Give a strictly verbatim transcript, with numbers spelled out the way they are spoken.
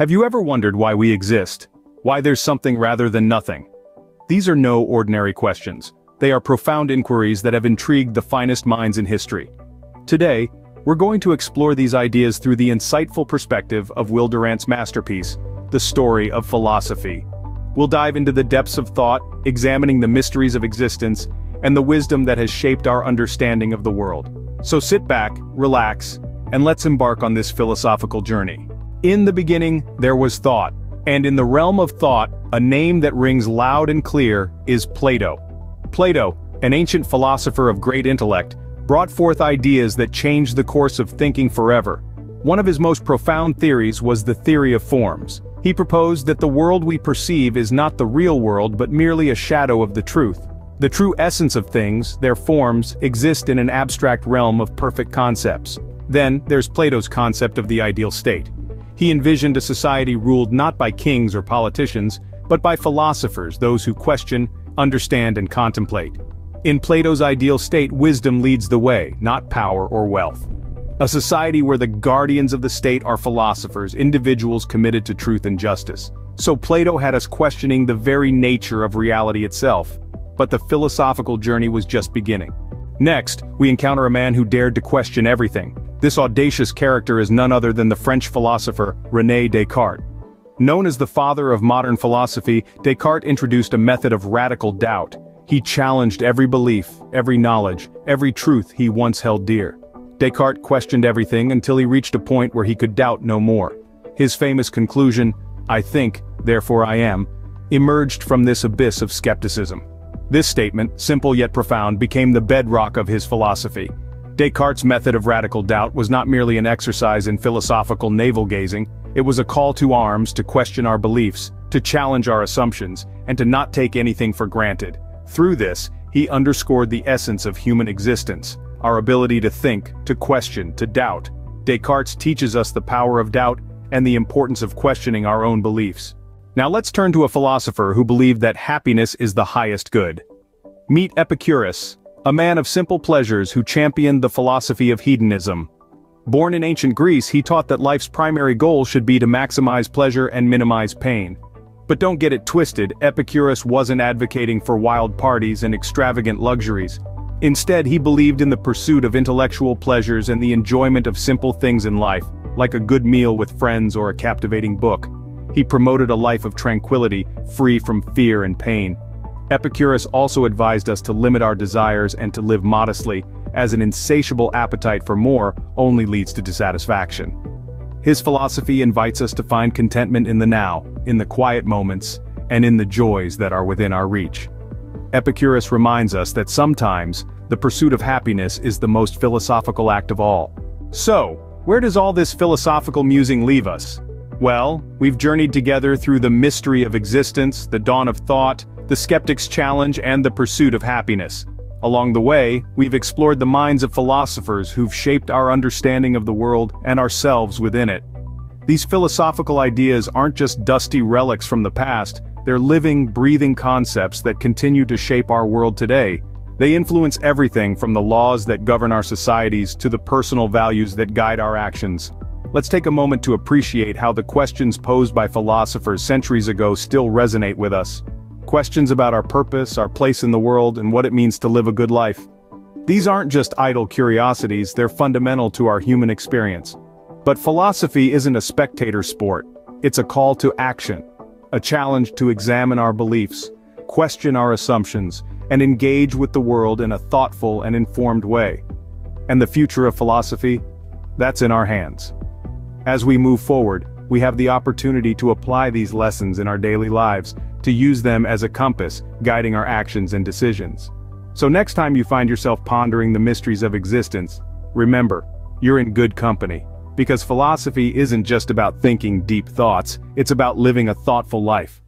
Have you ever wondered why we exist? Why there's something rather than nothing? These are no ordinary questions. They are profound inquiries that have intrigued the finest minds in history. Today, we're going to explore these ideas through the insightful perspective of Will Durant's masterpiece, The Story of Philosophy. We'll dive into the depths of thought, examining the mysteries of existence, and the wisdom that has shaped our understanding of the world. So sit back, relax, and let's embark on this philosophical journey. In the beginning, there was thought, and in the realm of thought, a name that rings loud and clear is Plato. Plato, an ancient philosopher of great intellect, brought forth ideas that changed the course of thinking forever. One of his most profound theories was the theory of forms. He proposed that the world we perceive is not the real world but merely a shadow of the truth. The true essence of things, their forms, exist in an abstract realm of perfect concepts. Then, there's Plato's concept of the ideal state. He envisioned a society ruled not by kings or politicians, but by philosophers, those who question, understand, and contemplate. In Plato's ideal state, wisdom leads the way, not power or wealth. A society where the guardians of the state are philosophers, individuals committed to truth and justice. So Plato had us questioning the very nature of reality itself. But the philosophical journey was just beginning. Next, we encounter a man who dared to question everything. This audacious character is none other than the French philosopher René Descartes. Known as the father of modern philosophy, Descartes introduced a method of radical doubt. He challenged every belief, every knowledge, every truth he once held dear. Descartes questioned everything until he reached a point where he could doubt no more. His famous conclusion, "I think, therefore I am," emerged from this abyss of skepticism. This statement, simple yet profound, became the bedrock of his philosophy. Descartes' method of radical doubt was not merely an exercise in philosophical navel-gazing, it was a call to arms to question our beliefs, to challenge our assumptions, and to not take anything for granted. Through this, he underscored the essence of human existence, our ability to think, to question, to doubt. Descartes teaches us the power of doubt and the importance of questioning our own beliefs. Now let's turn to a philosopher who believed that happiness is the highest good. Meet Epicurus, a man of simple pleasures who championed the philosophy of hedonism. Born in ancient Greece, he taught that life's primary goal should be to maximize pleasure and minimize pain. But don't get it twisted, Epicurus wasn't advocating for wild parties and extravagant luxuries. Instead, he believed in the pursuit of intellectual pleasures and the enjoyment of simple things in life, like a good meal with friends or a captivating book. He promoted a life of tranquility, free from fear and pain. Epicurus also advised us to limit our desires and to live modestly, as an insatiable appetite for more only leads to dissatisfaction. His philosophy invites us to find contentment in the now, in the quiet moments, and in the joys that are within our reach. Epicurus reminds us that sometimes, the pursuit of happiness is the most philosophical act of all. So, where does all this philosophical musing leave us? Well, we've journeyed together through the mystery of existence, the dawn of thought, the skeptic's challenge, and the pursuit of happiness. Along the way, we've explored the minds of philosophers who've shaped our understanding of the world and ourselves within it. These philosophical ideas aren't just dusty relics from the past, they're living, breathing concepts that continue to shape our world today. They influence everything from the laws that govern our societies to the personal values that guide our actions. Let's take a moment to appreciate how the questions posed by philosophers centuries ago still resonate with us. Questions about our purpose, our place in the world, and what it means to live a good life. These aren't just idle curiosities, they're fundamental to our human experience. But philosophy isn't a spectator sport. It's a call to action, a challenge to examine our beliefs, question our assumptions, and engage with the world in a thoughtful and informed way. And the future of philosophy? That's in our hands. As we move forward, we have the opportunity to apply these lessons in our daily lives, to use them as a compass, guiding our actions and decisions. So next time you find yourself pondering the mysteries of existence, remember, you're in good company. Because philosophy isn't just about thinking deep thoughts, it's about living a thoughtful life.